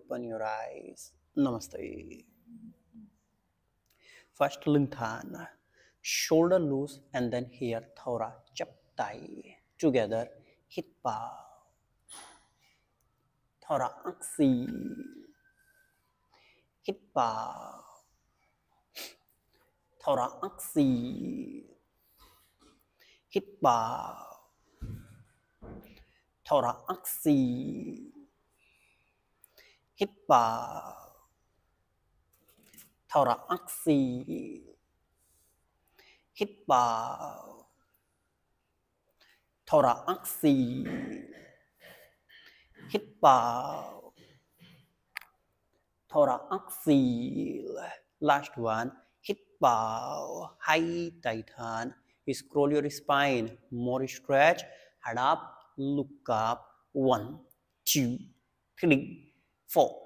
Open your eyes. Namaste. First lingthan, shoulder loose, and then here thora chaptai. Together, hip bow. Thora anksi. Hip bow. Thora anksi. Hip bow. Thora anksi. Hip bow, thora anksi. Hip bow, thora anksi. Hip bow, thora anksi. Last one, hip bow, high titan. Scroll your spine, more stretch. Head up, look up. 1, 2, 3, 4,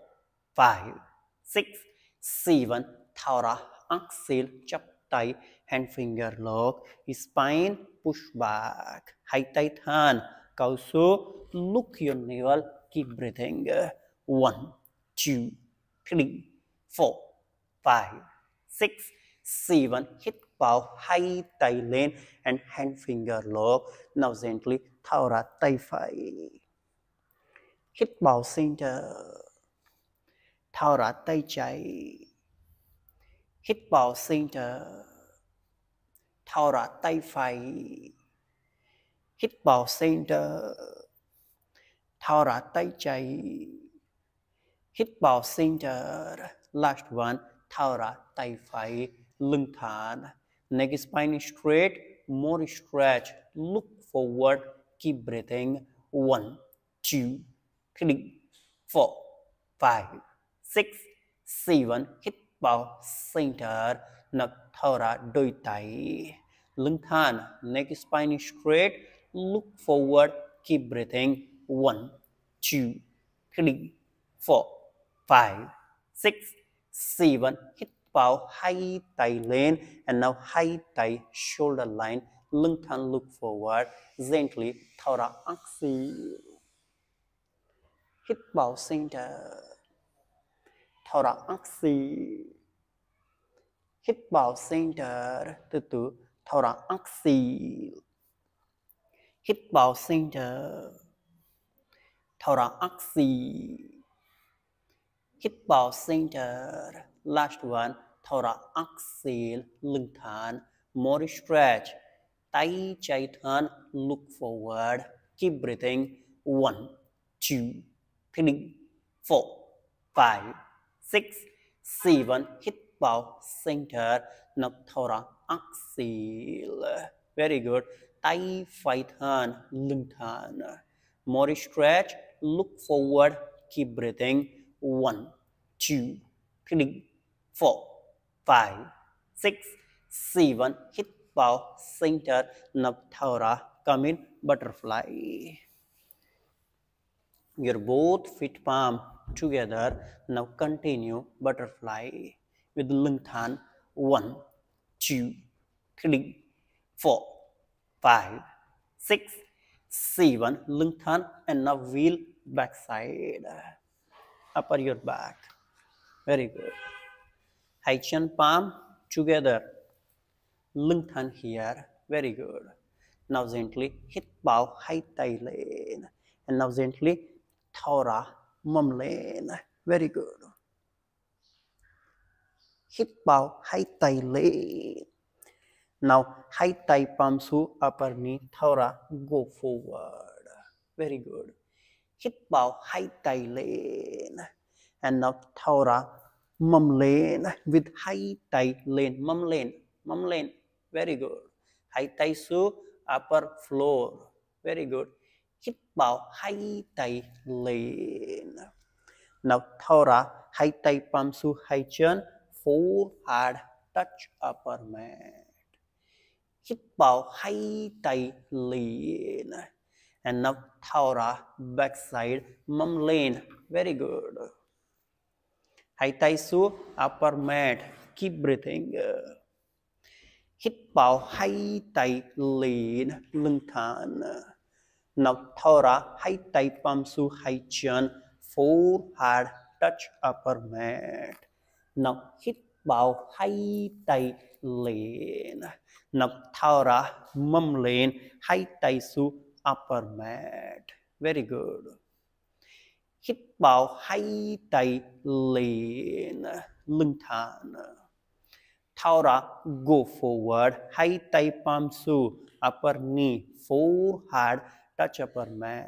5, 6, 7, thora axil chaptai, hand finger lock, spine push back, high tight hand, kausu, look your navel, keep breathing. 1, 2, 3, 4, 5, 6, 7, hit bow, high thigh lane and hand finger lock. Now gently thora thai phi. Hit bow center. Thora tai chai. Hit bow center. Thora tai phai. Hit bow center. Thora tai chai. Hit bow center. Last one. Thora tai phai. Lung than. Neck spine straight. More stretch. Look forward. Keep breathing. 1, 2, 3, 4, 5, 6, 7, hit bow center, now thora doi tai, lingthan, neck spine straight, look forward, keep breathing. 1, 2, 3, 4, 5, 6, 7, hit bow high thigh lane, and now high thigh shoulder line, lingthan, look forward, gently thora anksi, hit bow center. Thora anksi. Hip bow center. Tutu. Thora anksi. Hip bow center. Thora anksi. Hip bow center. Last one. Thora anksi. Lingthan. More stretch. Tai chai than. Look forward. Keep breathing. 1, 2, 3, 4, 5, 6, 7, hit bow center, now thora axil. Very good. Tai phi than, lingthan. More stretch. Look forward. Keep breathing. 1, 2, 3, 4, 5, 6, 7, hit bow center, now thora come in butterfly. Your both feet palm together. Now continue butterfly with lingthan. 1, 2, 3, 4, 5, 6, 7. Lingthan and now wheel backside. Upper your back. Very good. Hai chin palm together. Lingthan here. Very good. Now gently hit bow high thigh lane. And now gently thora mum lane. Very good. Hip bow high thigh lane. Now high thigh palms to upper knee, thora go forward. Very good. Hip bow high thigh lane. And now thora mum lane with high thigh lane. Mum lane. Mum lane. Very good. High thigh to upper floor. Very good. Hip bow high thigh lane. Now thora high thigh palms to high chin, forehead touch upper mat. Hip bow high thigh lane. And now thora backside mum lane. Very good. High thigh to upper mat. Keep breathing. Hip bow high thigh lane. Lingthan. Now thora high thigh palms to high chin, forehead touch upper mat. Now hít vào hai tay lên. Now thở ra mâm lên, hai tay xuống upper mat. Very good. Hít vào hai tay lên, lưng thẳng. Thở ra go forward, hai tay palm xuống upper knee, forehead touch upper mat.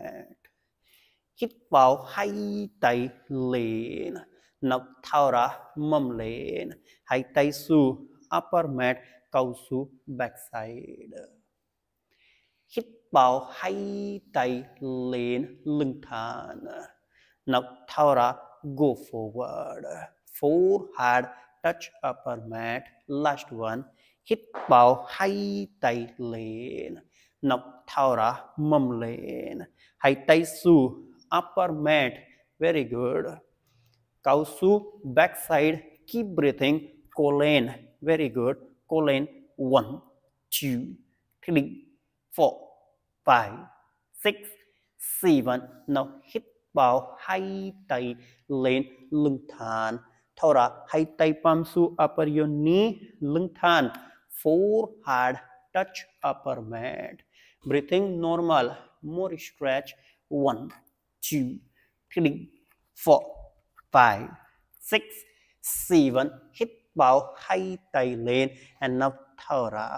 Hít vào hai tay lên. Now thở ra mâm lên, hai tay xuống upper mat, cau xuống backside. Hít vào hai tay lên, lưng thẳng. Now thở ra go forward, forehead touch upper mat. Last one. Hít vào hai tay lên. Now thở ra mâm lên, hai tay xuống upper mat. Very good. Cow su backside. Keep breathing. Colon. Very good. Colon. 1, 2, 3, 4, 5, 6, 7. Now hít vào hai tay lên, lưng thẳng. Thở ra hai tay palm xuống upper your knee, lưng thẳng. Forehead touch upper mat. Breathing normal. More stretch. 1, 2, 3, 4, 5, 6, 7. Hít vào hai tay lên and now thở ra.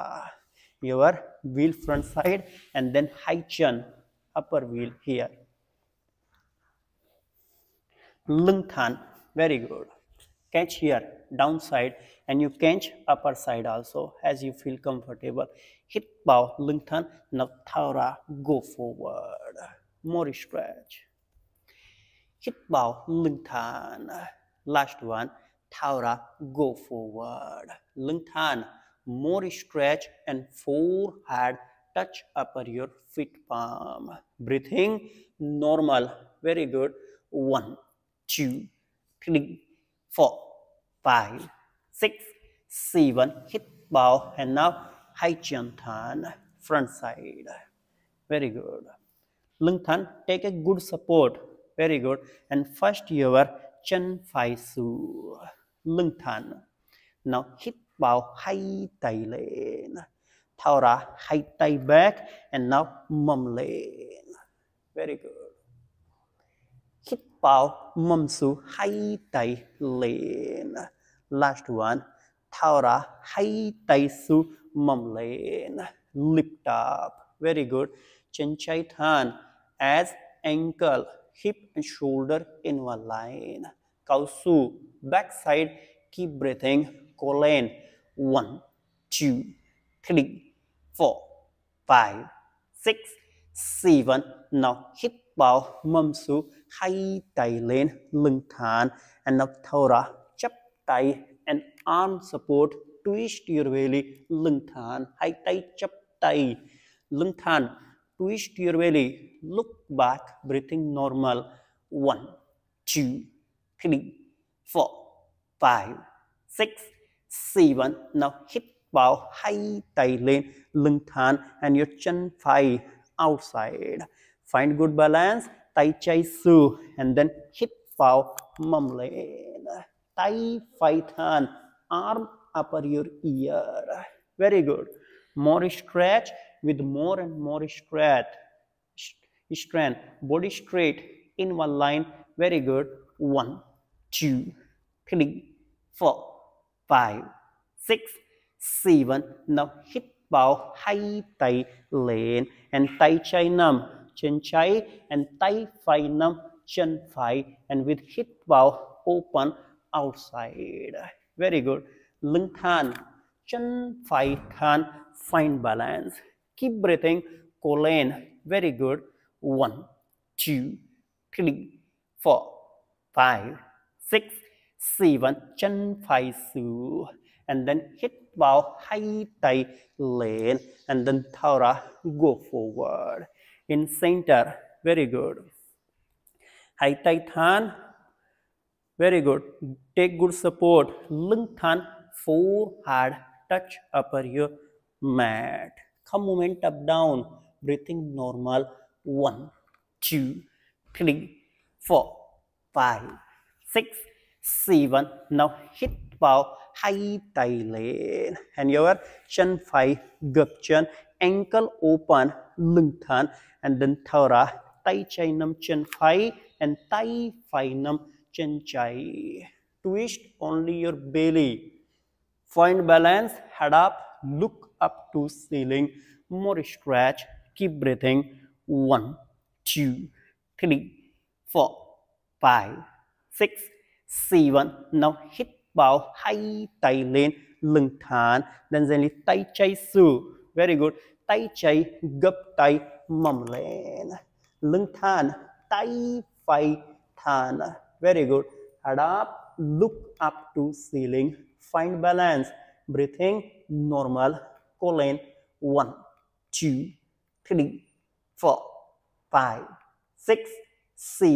Your wheel front side and then high chin, upper wheel here. Lưng thẳng. Very good. Catch here downside and you catch upper side also as you feel comfortable. Hít vào lưng thẳng. Now thở ra. Go forward. More stretch. Hít vào lưng thẳng. Last one. Thở ra. Go forward. Lưng thẳng. More stretch and forehead touch upper your feet palm. Breathing normal. Very good. 1, 2, 3, 4, 5, 6, 7. Hít vào and now high chin thẳng. Front side. Very good. Lưng thẳng. Take a good support. Very good. And first your chân phải xuống, lưng thẳng. Now hít vào hai tay lên. Thở ra hai tay back and now mâm lên. Very good. Hít vào mâm xuống, hai tay lên. Last one. Thở ra hai tay xuống, mâm lên. Lift up. Very good. Chân trái thẳng as ankle, hip and shoulder in one line. Cow su backside. Keep breathing. Colon. 1, 2, 3, 4, 5, 6, 7. Now hít vào mâm xuống, hai tay lên, lưng thẳng and now thở ra, chắp tay and arm support. Twist your belly, lưng thẳng, hai tay chắp tay, lưng thẳng. Twist your belly. Look back. Breathing normal. 1, 2, 3, 4, 5, 6, 7. Now hít vào hai tay lên, lưng thẳng and your chân phải outside. Find good balance. Tay trái xuống and then hít vào mâm lên. Tay phải thẳng. Arm upper your ear. Very good. More stretch. With more and more strength, body straight in one line. Very good. 1, 2, 3, 4, 5, 6, 7. Now hít vào hai tay lên and tay trái nằm chân trái and tay phải nằm chân phải and with hít vào open outside. Very good. Lưng thẳng, chân phải thẳng. Find balance. Keep breathing. Colon. Very good. 1, 2, 3, 4, 5, 6, 7. Chân phải xuống and then hít vào hai tay lên and then thở ra. Go forward. In center. Very good. Hai tay thẳng. Very good. Take good support. Lưng thẳng. Forehead touch upper your mat. Thumb movement up down. Breathing normal. 1, 2, 3, 4, 5, 6, 7. Now hít vào hai tay lên, and your chân phải gập chân, ankle open, lưng thẳng, and then thở ra, tay trái nắm chân phải and tay phải nắm chân trái. Twist only your belly. Find balance, head up, look up to ceiling, more stretch, keep breathing. 1, 2, 3, 4, 5, 6, 7. Now hít vào hai tay lên, lưng thẳng, then gently tay trái xuống. Very good. Tay trái gấp tay mỏng lên, lưng thẳng, tay phải thẳng. Very good. Head up, look up to ceiling, find balance, breathing normal. Call in 1, 2, 3, 4, 5, 6,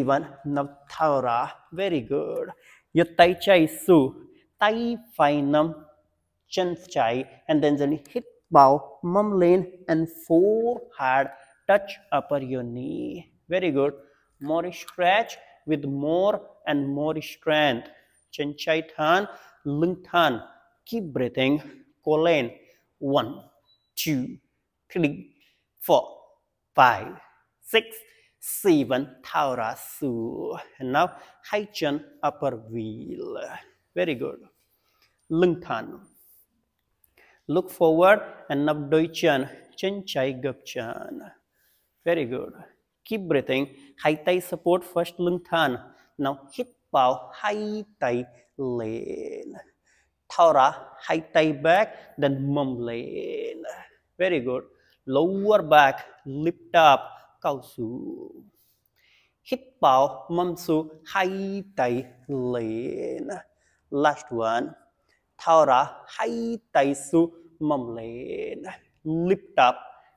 7. Now thở ra. Very good. Giơ tay trái xuống, tay phải nắm chân trái, and then gently hít vào mông lên and forehead touch upper your knee. Very good. More stretch with more and more strength. Chân trái thẳng, lưng thẳng. Keep breathing. Call in 1, 2, 3, 4, 5, 6, 7. Thở ra xuống. And now hai chân upper wheel. Very good. Lưng thẳng. Look forward and nắp đôi chân trái gập chân. Very good. Keep breathing. Hai tay support first lưng thẳng. Now hít vào hai tay lên. Thở ra, hai tay back, then mông lên. Very good. Lower back, lift up, cao xuống. Hít vào mông xuống, hai tay lên. Last one. Thở ra, hai tay xuống, mông lên. Lift up.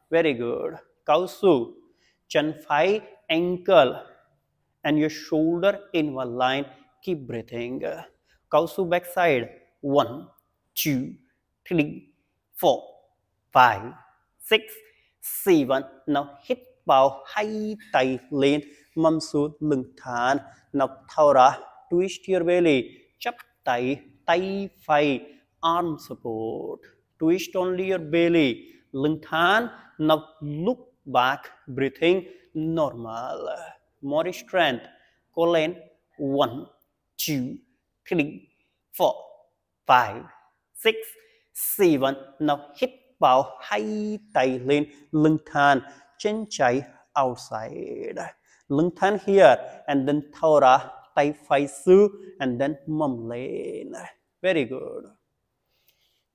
Very good. Cao xuống. Chân phải, ankle, and your shoulder in one line. Keep breathing. Cao xuống backside. 1, 2, 3, 4, 5, 6, 7. Now hít vào hai tay lên, mâm xuống lưng thẳng. Now thở ra, twist your belly, chắp tay, tay phải, arm support. Twist only your belly, lưng thẳng. Now look back, breathing normal. More strength. Call in 1, 2, 3, 4, 5, 6, 7. Now hít vào hai tay lên, lưng thẳng, chân trái outside, lưng thẳng here, and then thở ra, tay phải xuống, and then mông lên. Very good.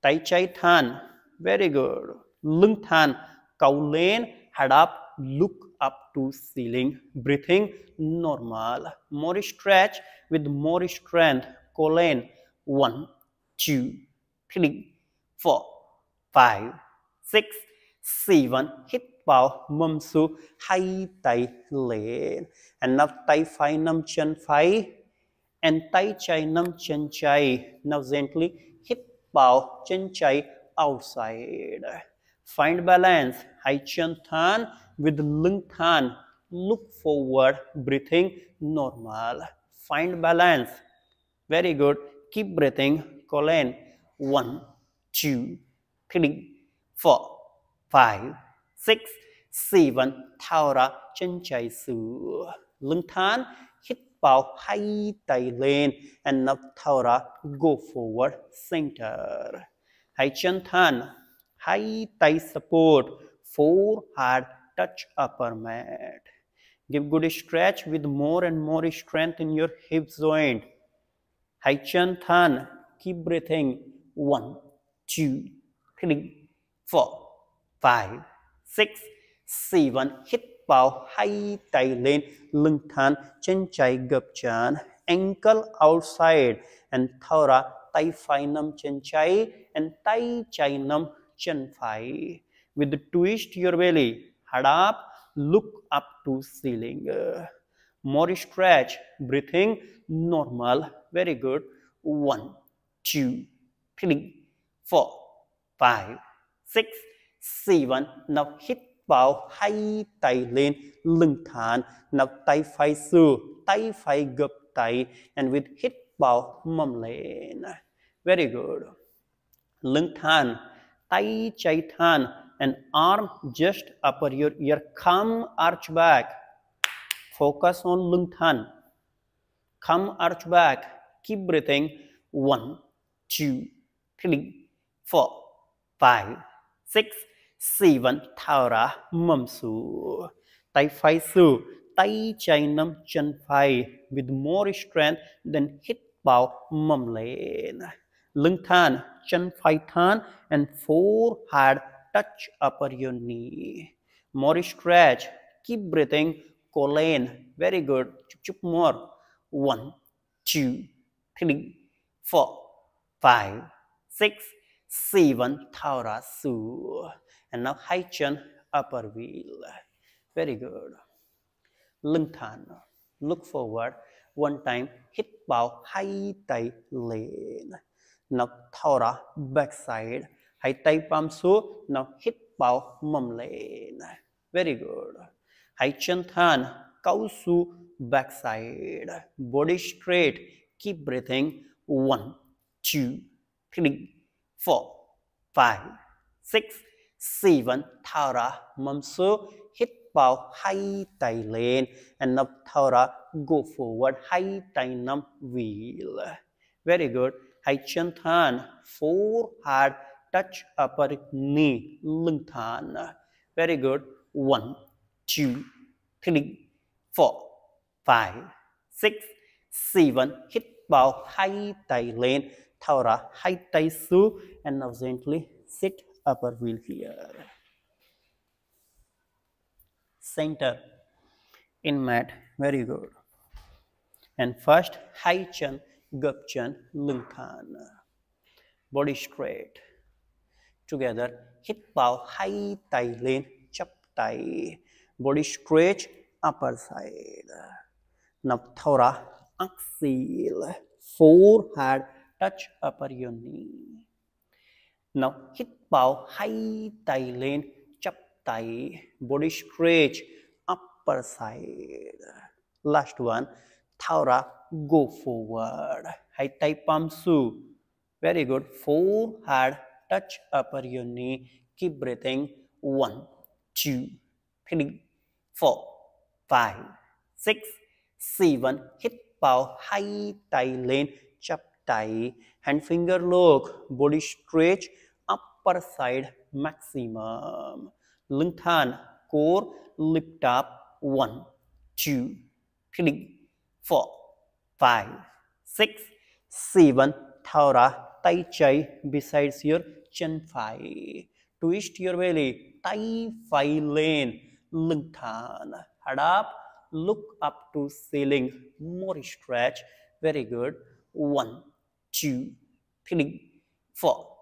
Tay trái thẳng. Very good. Lưng thẳng, cau lên, head up, look up to ceiling, breathing normal. More stretch with more strength. Call in 1, 2, 3, 4, 5, 6, 7. Hít vào mông xuống, hai tay lên, and now tay phải nắm chân phải and tay trái nắm chân trái. Now gently hít vào chân trái outside. Find balance. Hai chân thẳng with lưng thẳng. Look forward. Breathing normal. Find balance. Very good. Keep breathing. Call in 1, 2, 3, 4, 5, 6, 7. Thở ra, chân trái xuống, lưng thẳng. Hít vào hai tay lên, and now thở ra, go forward center. Hai chân thẳng, hai tay support, forehead touch upper mat. Give good stretch with more and more strength in your hip joint. Hai chân thẳng, keep breathing. 1, 2, 3, 4, 5, 6, 7. Hít vào hai tay lên, lưng thẳng, chân trái gập chân, ankle outside, and thở ra, tay phải nắm chân trái and tay trái nắm chân phải. With the twist your belly, head up, look up to ceiling. More stretch, breathing normal. Very good. 1, 2, 3, 4, 5, 6, 7. Now hít vào hai tay lên, lưng thẳng. Now tay phải xuống, tay phải gập thigh and with hip vào mầm lên. Very good. Lưng thẳng, thigh chạy thẳng, and arm just upper your thumb arch back. Focus on lưng thẳng. Thumb arch back. Keep breathing. 1, 2, 3, 4, 5, 6, 7. Thao ra mầm xuống. Tay phải xuống. Tay chạy nắm chân phải with more strength than hit vào mầm lên. Lưng thẳng, chân phải thẳng, and forehead touch upper your knee. More stretch. Keep breathing. Colon. Very good. Chup chup more. 1, 2, 3, 4, 5, 6, 7. Thao ra xuống. And now high chin, upper wheel. Very good. Lưng thẳng. Look forward. One time. Hit vào hai tay lên. Now thao ra backside. Hai tay palm xuống. Now hit vào mầm lên. Very good. Hai chân thẳng. Cao su backside. Body straight. Keep breathing. 1, 2, 3, 4, 5, 6, 7. Thao ra mầm xuống. Hit vào hai tay lên. And now thao ra go forward. Hai tay nắm wheel. Very good. Hai chân thẳng. Forehead touch upper knee. Lưng thẳng. Very good. 1, 2, 3, 4, 5, 6, 7. Hit vào hai tay lên. Thao ra hai tay xuống. And now gently sit upper wheel here. Center in mat. Very good. And first, high chin, gập chin, lưng thẳng. Body straight. Together, hit vào hai tay lên, chắp tay. Body stretch, upper side. Now, thao ra, axial. Forehead, touch upper your knee. Now, hit vào hai tay lên, chắp tay. Body stretch, upper side. Last one. Thao ra, go forward. Hai tay palm xuống. Very good. Forehead, touch upper your knee. Keep breathing. 1, 2, 3, 4, 5, 6, 7. Hit vào hai tay lên, chắp tay. Hand finger lock. Body stretch, upper side maximum. Lưng thẳng, core lift up. 1, 2, 3, 4, 5, 6, 7. Thao ra, tay chạy besides your chân phải. Twist your belly. Tay phải lên. Lưng thẳng. Head up. Look up to ceiling. More stretch. Very good. 1, 2, 3, 4,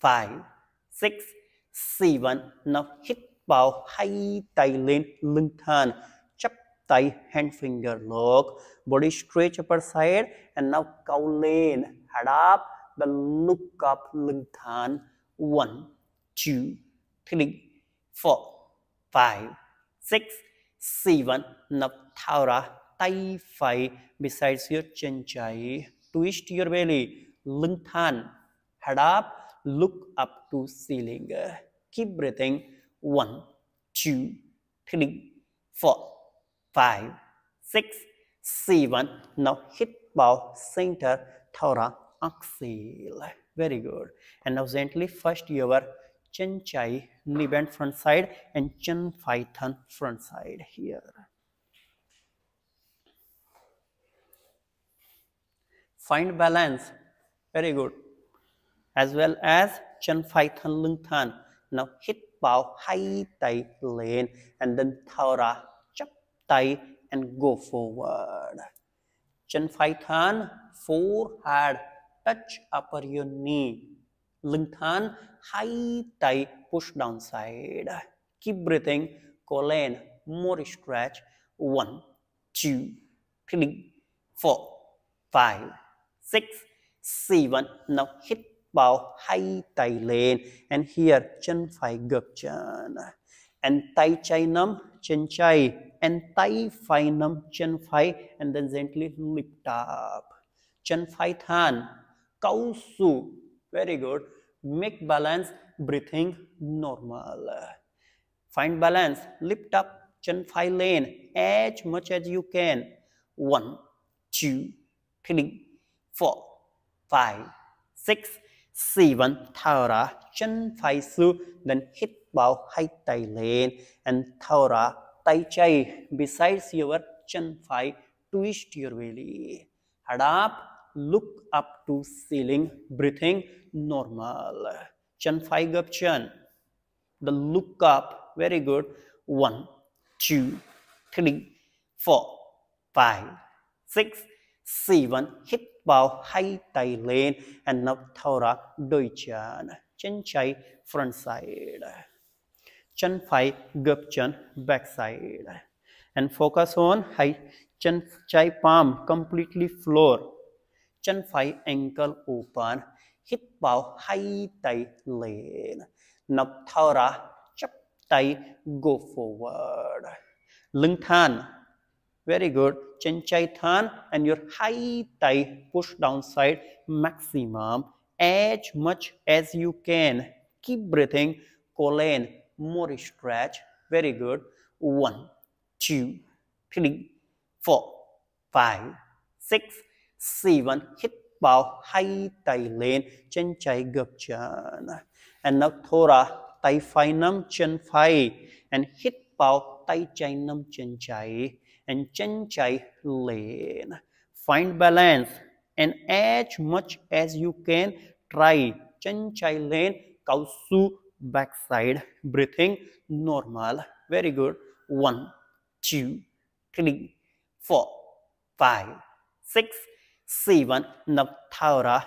5, 6, 7. Now hit vào hai tay lên. Lưng thẳng. Tay, hand finger lock. Body stretch upper side. And now cow lane. Head up. Then look up. Lưng thẳng. 1, 2, 3, 4, 5, 6, 7. Now thao ra. Tay phải. Besides your chân trái. Twist your belly. Lưng thẳng. Head up. Look up to ceiling. Keep breathing. 1, 2, 3, 4, 5, 6, 7. Now hit bow center. Thao ra axial. Very good. And now gently first your chin chai, knee bend front side, and chin python front side here. Find balance. Very good. As well as chin python lưng thẳng. Now hit bow hai tay lên, and then thao ra tay and go forward. Chin phải thẳng, forehead, touch upper your knee. Lưng thẳng, hai tay push down side. Keep breathing. Colon, more stretch. 1, 2, 3, 4, 5, 6, 7. Now hit vào hai tay lên. And here, chân phải gập chân. Antichinum chinchai, Antiphinum chinphi, and then gently lift up. Chinphythan, Kausu. Very good. Make balance, breathing normal. Find balance, lift up, Chinphi lane as much as you can. 1, 2, 3, 4, 5, 6, 7. Thaura Chinphi su. Then hit bow high tai lane and Thaura tai chai. Besides your Chinphi, twist your belly. Head up, look up to ceiling, breathing normal. Chinphi gap chin. The look up. Very good. 1, 2, 3, 4, 5, 6, 7. Hip bow high tai lane and now Thaura doi chan. Chin chai front side. Chinphi gap chin back side. And focus on high chinchai palm completely floor. Chinphi ankle open. Hip bow high tai lane. Now Thaura chap tai go forward. Lung than. Very good. Chinchai than and your high thigh push down side maximum as much as you can. Keep breathing. Colon more stretch. Very good. 1, 2, 3, 4, 5, 6, 7. Hit bow high thigh lane. Chinchai gap chan. And now Thora thigh phinum chin phi and hit bow thigh chinum chin chai. And Chinchai lane. Find balance and as much as you can try Chinchai lane. Kausu backside. Breathing normal. Very good. 1, 2, 3, 4, 5, 6, 7. Navthaura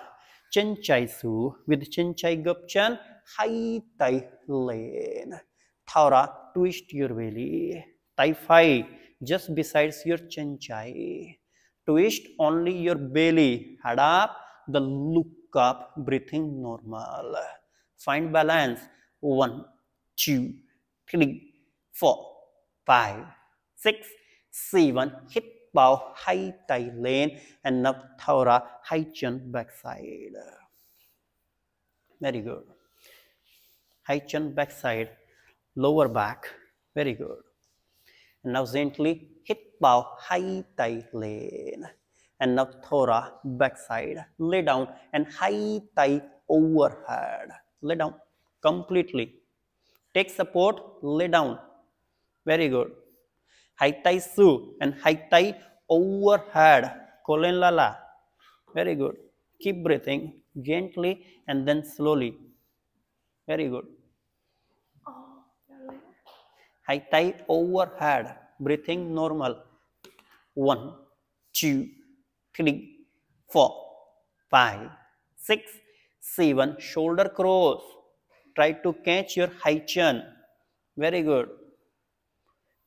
Chinchai su with Chinchai gap chin. High thigh lane. Thaura twist your belly. Thai phi. Just besides your Chinchai. Twist only your belly. Head up, the look up, breathing normal. Find balance. 1, 2, 3, 4, 5, 6, 7. Hip bow high thigh lane and now Thaura high chin backside. Very good. High chin backside, lower back. Very good. And now gently hit bow high thigh lane and now Thora backside. Lay down and high thigh overhead. Lay down completely. Take support. Lay down. Very good. High thigh su and high thigh overhead. Colon lala. Very good. Keep breathing gently and then slowly. Very good. High thigh overhead, breathing normal. 1, 2, 3, 4, 5, 6, 7. Shoulder cross. Try to catch your high chin. Very good.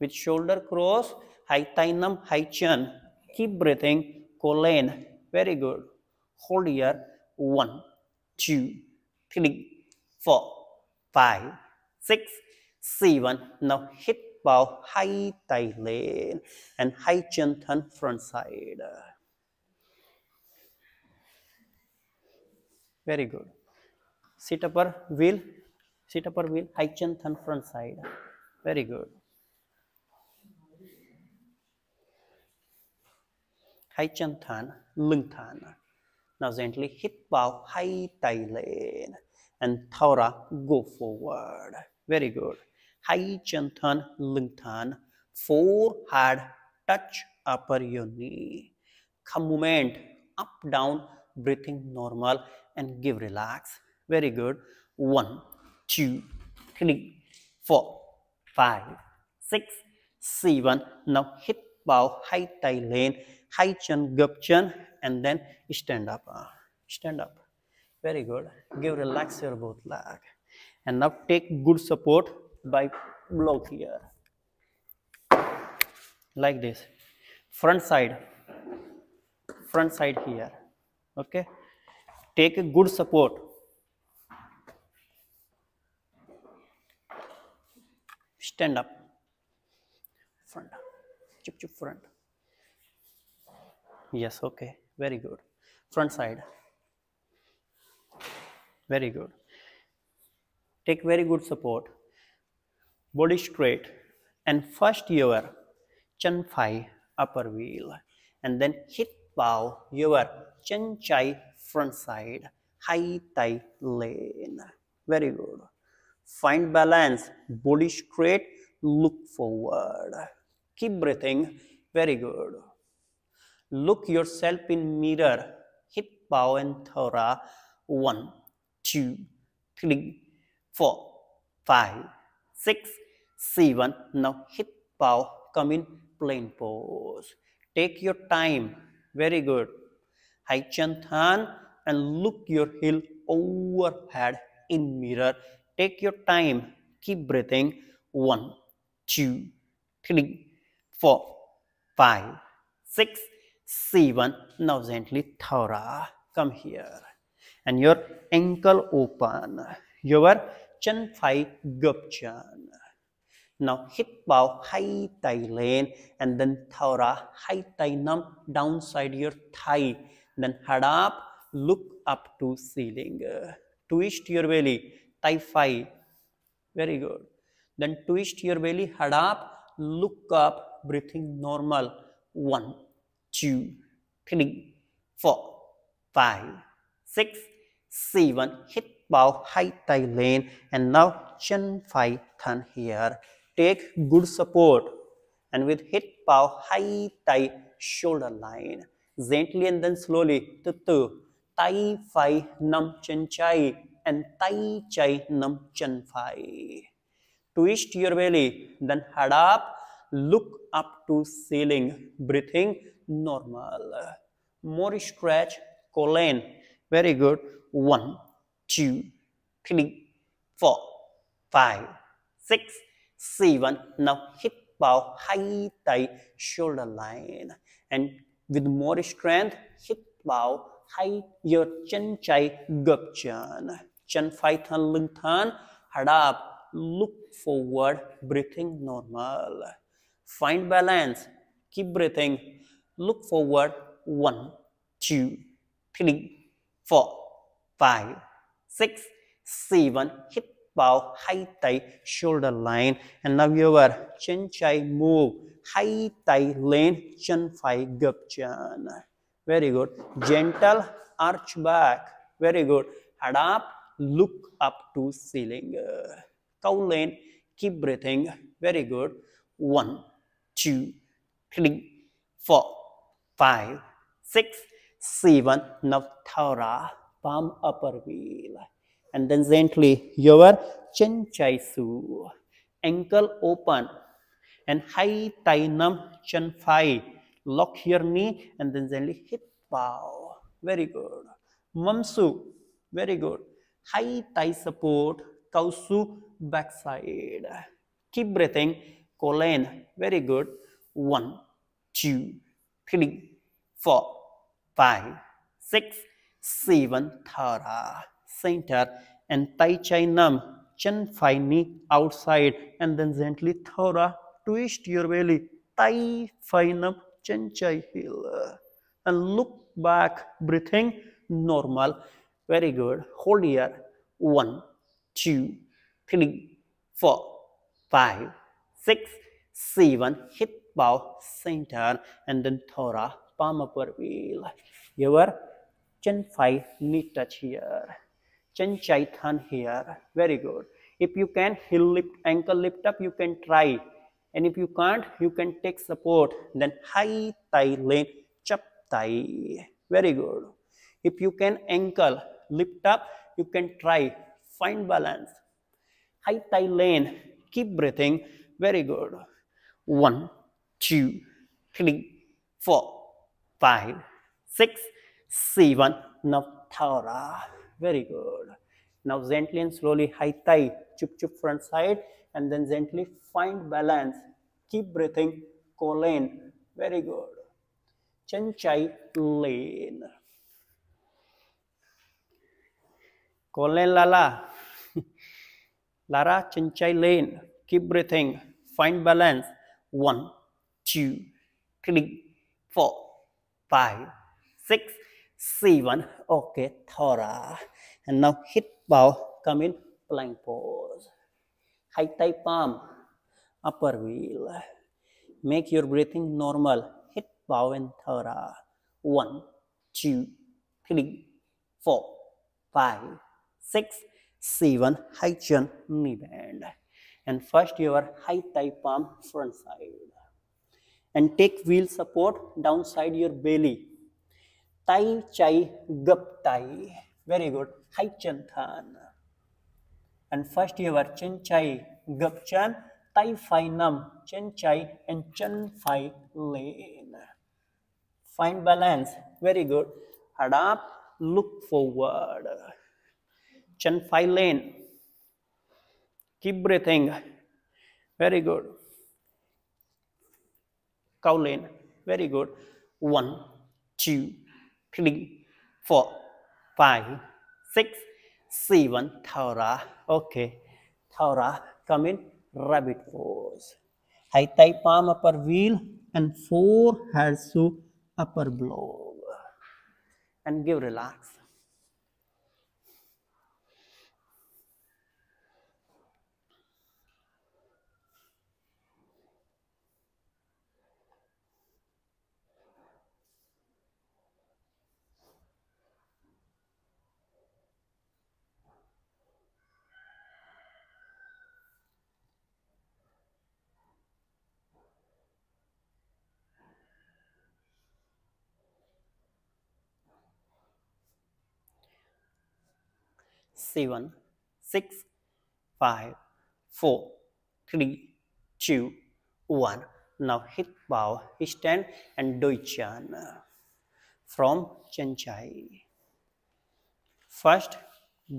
With shoulder cross, high thigh numb, high chin. Keep breathing. Colon. Very good. Hold here. 1, 2, 3, 4, 5, 6, 7. Now hit bow high thigh lane and high chin turn front side. Very good. Sit upper wheel, high chin turn front side. Very good. High chin turn, lung turn. Now gently hit bow high thigh lane and Thaura go forward. Very good. High chin turn, lung turn. Forehead touch upper knee. Thumb movement up down, breathing normal and give relax. Very good. 1, 2, 3, 4, 5, 6, 7. Now hit bow high thigh lane, high chin gap chin, and then stand up. Very good. Give relax your both leg and now take good support by block here like this. Front side here. Okay, take a good support. stand up, front, chup chup front. Yes, okay, very good. Front side, very good. Take very good support, body straight, and first your chin thigh upper wheel, and then hip bow your chin chai front side, high thigh lane. Very good. Find balance, body straight, look forward, keep breathing. Very good. Look yourself in mirror, hip bow and thora. 1 2 3 4 5 6 7 Now hip bow, come in plain pose, take your time. Very good. High chin than and look your heel overhead in mirror. Take your time. Keep breathing. 1 2 3 4 5 6 7 Now gently thora. Come here. And your ankle open. Your chin thigh gup chin. Now hip bow high thigh lane and then thora high thigh numb downside your thigh. Then head up, look up to ceiling. Twist your belly, thigh five. Very good. Then twist your belly, head up, look up, breathing normal. 1 2 3 4 5 6 7 Hip bow high thigh lane and now chin thigh turn here. Take good support and with hip bow high thigh shoulder line. Gently and then slowly. Thai Phai Nam Chin Chai and Thai Chai Nam Chin Phai. Twist your belly, then head up, look up to ceiling, breathing normal. More stretch, colon. Very good. 1 2 3 4 5 6 7 Now hip bow, high thigh, shoulder line. And with more strength, hip bow, high your chin chai gup chin. Chin thigh turn, lung turn, head up, look forward, breathing normal. Find balance, keep breathing, look forward. 1 2 3 4 5 6 7 Hip bow, high thigh, shoulder line. And now your chin chai move. High thigh lane, chin thigh gup chin. Very good. Gentle arch back. Very good. Head up, look up to ceiling. Cow lane, keep breathing. Very good. 1 2 3 4 5 6 7 Now thora, palm upper wheel. And then gently, your chin chai su. Ankle open. And high thigh numb chin thigh. Lock your knee and then gently hip bow. Very good. Mamsu. Very good. High thigh support. Kausu backside. Keep breathing. Colon. Very good. 1 2 3 4 5 6 7 Thara. Center and thigh chai numb. Chin thigh knee outside and then gently thora. Twist your belly, thigh thigh numb, chin chai heel, and look back, breathing normal. Very good. Hold here. 1 2 3 4 5 6 7 Hip bow center and then thora, palm upper wheel. Your chin thigh knee touch here, chin chai turn here. Very good. If you can, heel lift, ankle lift up, you can try. And if you can't, you can take support. Then high thigh lane, chap thigh. Very good. If you can, ankle lift up, you can try. Find balance. High thigh lane. Keep breathing. Very good. 1 2 3 4 5 6 7 Now thora. Very good. Now gently and slowly, high thigh, chup chup front side. And then gently find balance. Keep breathing. Colon. Very good. Chin chai lane. Colon lala. Lara chin chai lane. keep breathing, find balance. 1, 2, 3, 4, 5, 6, 7. Okay, Thora. And now hit bow, come in plank pose. High thigh palm, upper wheel. Make your breathing normal. Hit bow and Thora. 1, 2, 3, 4, 5, 6, 7. High chin, knee bend. And first your high thigh palm front side. And take wheel support downside your belly. Tai Chai Gup Tai. Very good. Hai Chan Than. And first you have Chen Chai Gup Chan, Tai Phai Nam, Chen Chai and Chen Phai Lane. Find balance. Very good. Head up. Look forward. Chen Phai Lane. Keep breathing. Very good. Cow lane. Very good. 1, 2, 3, 4, 5, 6, 7. Thora. Okay. Thora. Come in rabbit pose. High thigh palm upper wheel and 4 hands to upper blow. And give relax. Seven, 6, 5, 4, 3, 2, 1. Now hit bow, stand and do chan from Chen Chai. First,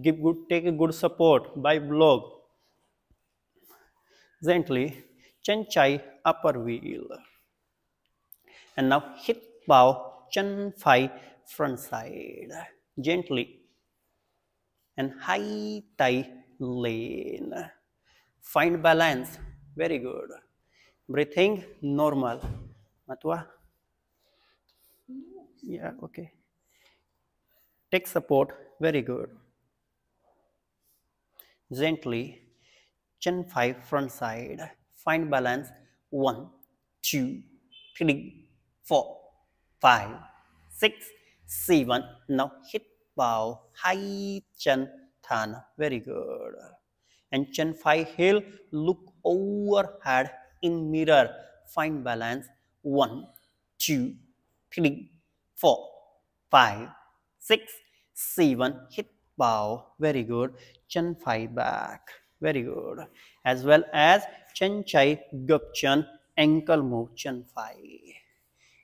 take a good support by block. Gently, Chen Chai upper wheel. And now hit bow, Chen Phai front side. Gently. And high thigh lane. Find balance. Very good. Breathing normal. Matwa. Yeah, okay. Take support. Very good. Gently. Chen Phai front side. Find balance. 1, 2, 3, 4, 5, 6, 7. Now hit bow. High Chan Than. Very good. And Chen Phai heel. Look overhead in mirror. Find balance. 1, 2, 3, 4, 5, 6, 7. Hit bow. Very good. Chen Phai back. Very good. As well as Chen Chai Gup Chan. Ankle move. Chen Phai.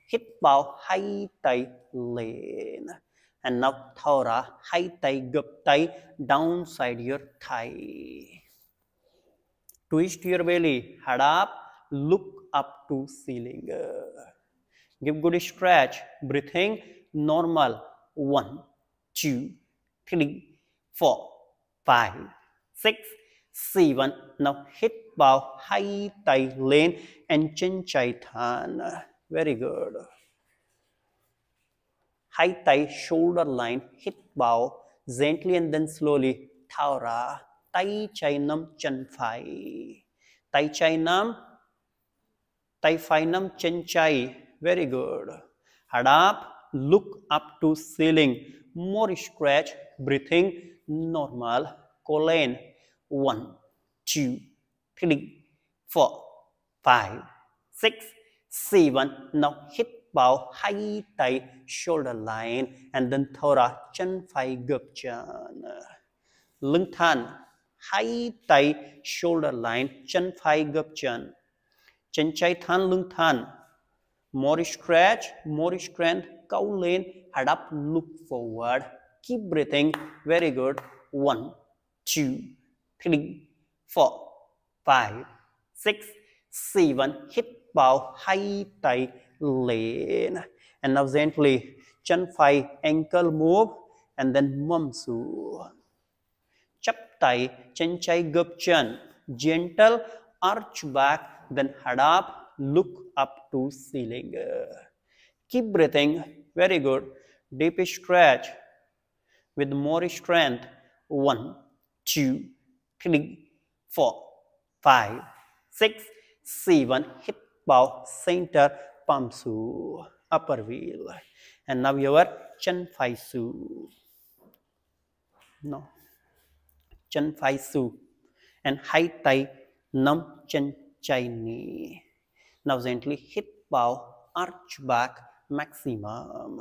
Hit bow. High thigh lane. And now Thora, high thigh, gup thigh, downside your thigh. Twist your belly, head up, look up to ceiling. Give good stretch, breathing normal. 1, 2, 3, 4, 5, 6, 7. Now hit bow, high thigh lane and Chen Chai Than. Very good. High thigh, shoulder line, hit bow, gently and then slowly. Thora, Tai Chai Nam, Chen Phai. Tai Chai Nam, Tai Phai Nam, Chen Chai. Very good. Head up, look up to ceiling. More stretch, breathing normal. Colon. 1, 2, 3, 4, 5, 6, 7. Now hit bow, high thigh, shoulder line, and then Thora, Chen Phai Gup Chan. Lung Than, high thigh, shoulder line, Chen Phai Gup Chan. Chen Chai Than, Lung Than. More stretch, more strength, cow lane, head up, look forward. Keep breathing. Very good. 1, 2, 3, 4, 5, 6, 7. Hit bow, high thigh lane. And now gently Chen Phai ankle move and then Mamsu. Chap Thai, Chen Chai Gup Chan. Gentle arch back, then head up, look up to ceiling. Keep breathing. Very good. Deep stretch with more strength. 1, 2, 3, 4, 5, 6, 7. Hip bow, center, palm su, upper wheel. And now your Chan Phai Su. No. Chan Phai Su. And high thigh, Nam Chan Chai Ni. Now gently hip bow, arch back, maximum.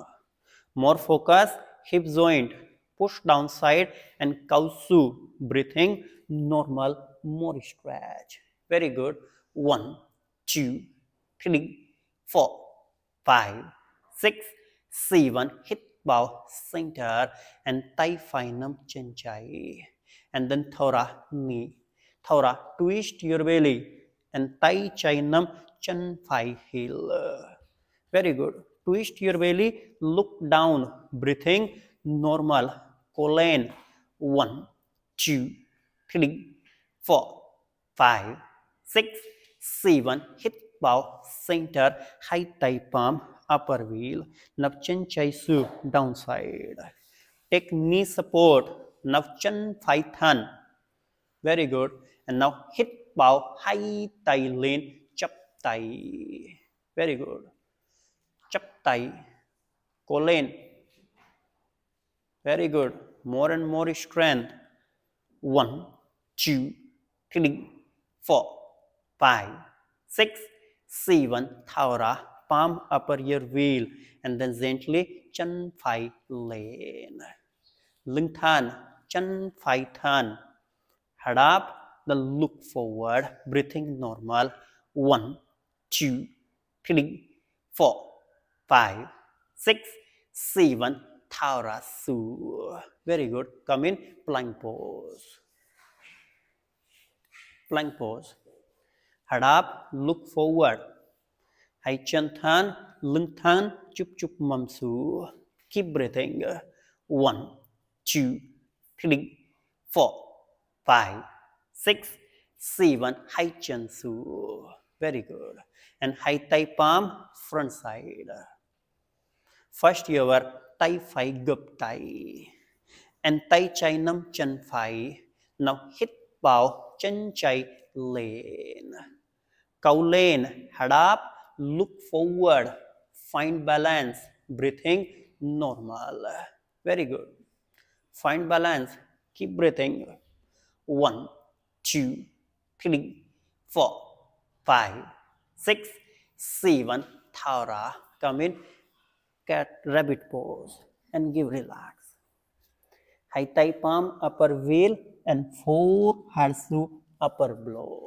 More focus, hip joint, push down side and cow su. Breathing, normal, more stretch. Very good. 1, 2, 3, 4, 5, 6, 7. Hip bow, center and thai phi nam chin chai. And then thora knee. Thora, twist your belly and thai chai nam chin phi heel. Very good. Twist your belly, look down, breathing normal, colon. 1, 2, 3, 4, 5, 6, 7. Hip bow, center, high thigh palm, upper wheel. Nav Chan Chai Su, downside. Take knee support, Nav Chan Phai Than. Very good. And now hip bow, high thigh lean, chap thai. Very good. Chap thai, colon. Very good. More and more strength. 1, 2, 3, 4, 5, 6, 7. Thora, palm, upper ear wheel. And then gently Chan Phai Lane. Lung Than, Chan Phai Than. Head up, then look forward. Breathing normal. 1, 2, 3, 4, 5, 6, 7. Thara Su. Very good. Come in plank pose. Plank pose. Head up, look forward. Hai Chan Than, Lung Than, Chup Chup Mam Su. Keep breathing. 1, 2, 3, 4, 5, 6, 7. Hai Chan Su. Very good. And high thigh palm, front side. First your Thai Phai Gup Thai and Thai Chai Nam Chan Phai. Now hit bow, Chan Chai Lane. Cow Lane, head up, look forward, find balance, breathing normal. Very good. Find balance, keep breathing. 1, 2, 3, 4, 5, 6, 7. Thara, come in cat rabbit pose and give relax. High thigh palm, upper wheel and 4 harsu, upper blob.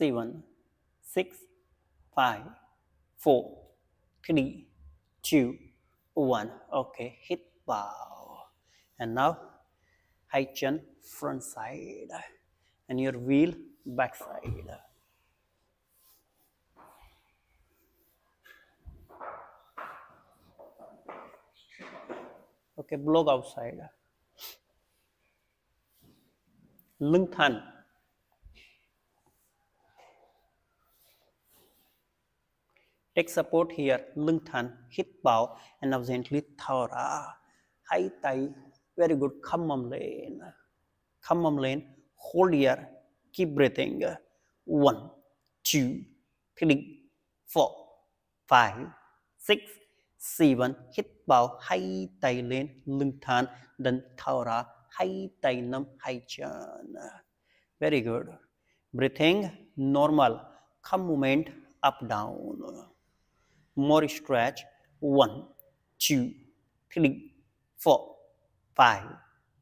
Seven, 6, 5, 4, 3, 2, 1. Okay, hip bow. And now high chin, front side. And your wheel, back side. Okay, block outside. Lung Than. Take support here, Lung Than, hip bow, and now gently Thora, high thigh, very good, Khammam Lane. Khammam Lane, hold here, keep breathing. 1, 2, 3, 4, 5, 6, 7. Hip bow, high thigh lane, Lung Than, then Thora, high thigh nam, high chan. Very good. Breathing, normal. Thumb movement, up down. More stretch. 1, 2, 3, 4, 5,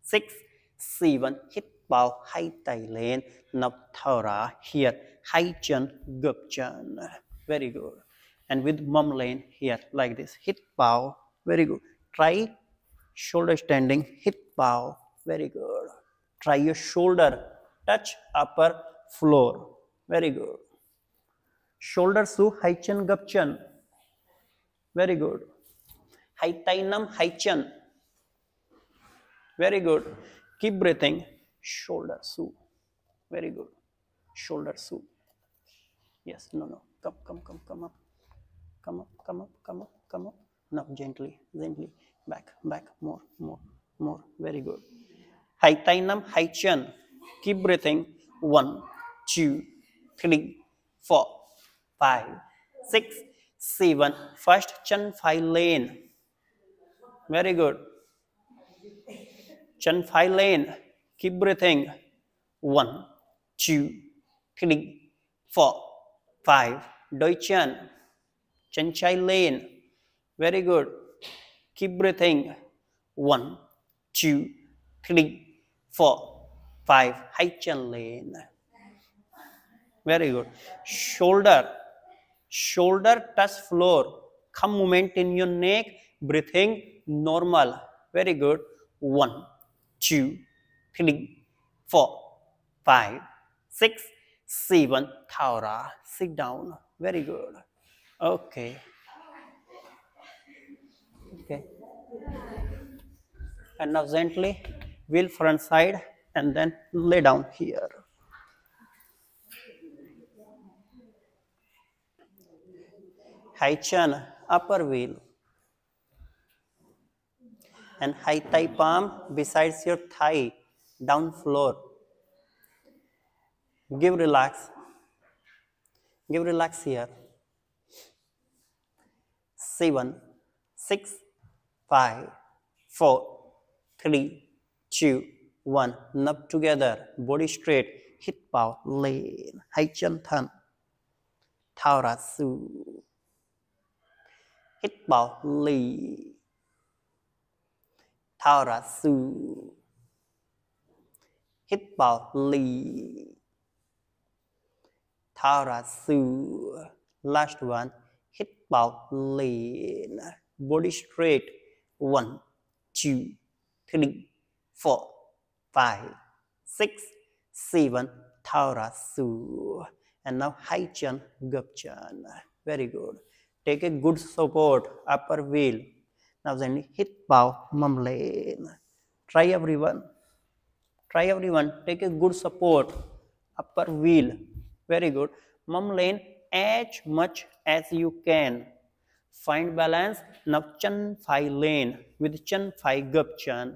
6, 7. Hip bao hai tay lên nắp thở ra here hai chân gập chân very good and with mom lane here like this hit bow very good try shoulder standing hit bow very good try your shoulder touch upper floor very good shoulder su hai chân gập chân very good hai tay nắm hai chân very good keep breathing shoulder su very good shoulder su yes no no come up now gently back more very good hai tay nắm hai chân keep breathing 1 2 3 4 5 6 7 first chân phải lên very good chân phải lên keep breathing 1 2 3 4 5 đôi chân trái lên very good keep breathing 1 2 3 4 5 hai chân lên very good shoulder touch floor thumb movement in your neck breathing normal very good 1 2 3 4 5 6 7 Thaura sit down very good okay and now gently wheel front side and then lay down here hai chan upper wheel and high thigh palm besides your thigh down floor give relax here 7 6 5 4 3 2 1 nub together body straight hit bow lane hai chan than thara su hit bow lane Thara su hit bow li Thara su last one hit bow lean body straight 1 2 3 4 5 6 7 Thara su and now high chan gap chan very good take a good support upper wheel Now gently hit bow mum lane. Try everyone. Take a good support. Upper wheel. Very good. Mum lane as much as you can. Find balance. Now chan phai lane with chan phai gup chan.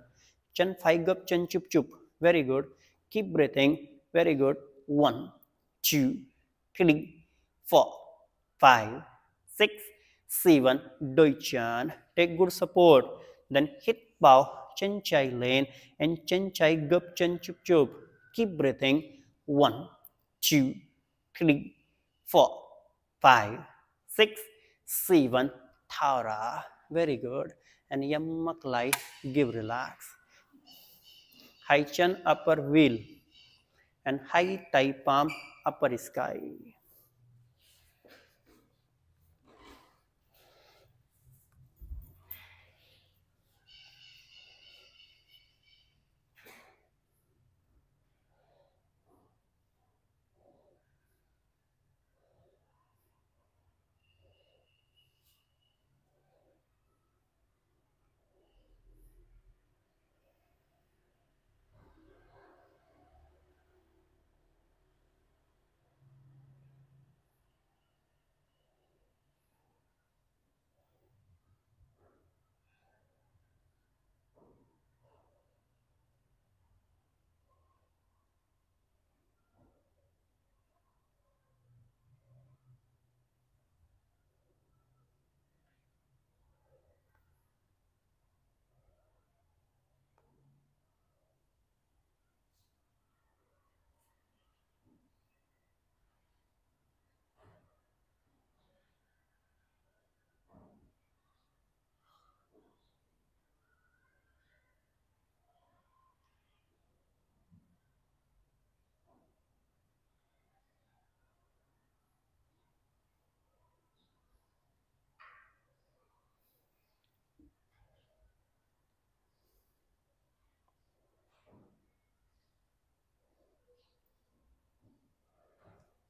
Chan phai gup chan chup chup. Very good. Keep breathing. Very good. 1 2 3 4 5 6 7 Doi chan take good support then hit bow chan chai lane and chan chai gup chan chup chup keep breathing 1 2 3 4 5 6 7 Thara very good and yammak lai give relax high chan upper wheel and high thigh palm upper sky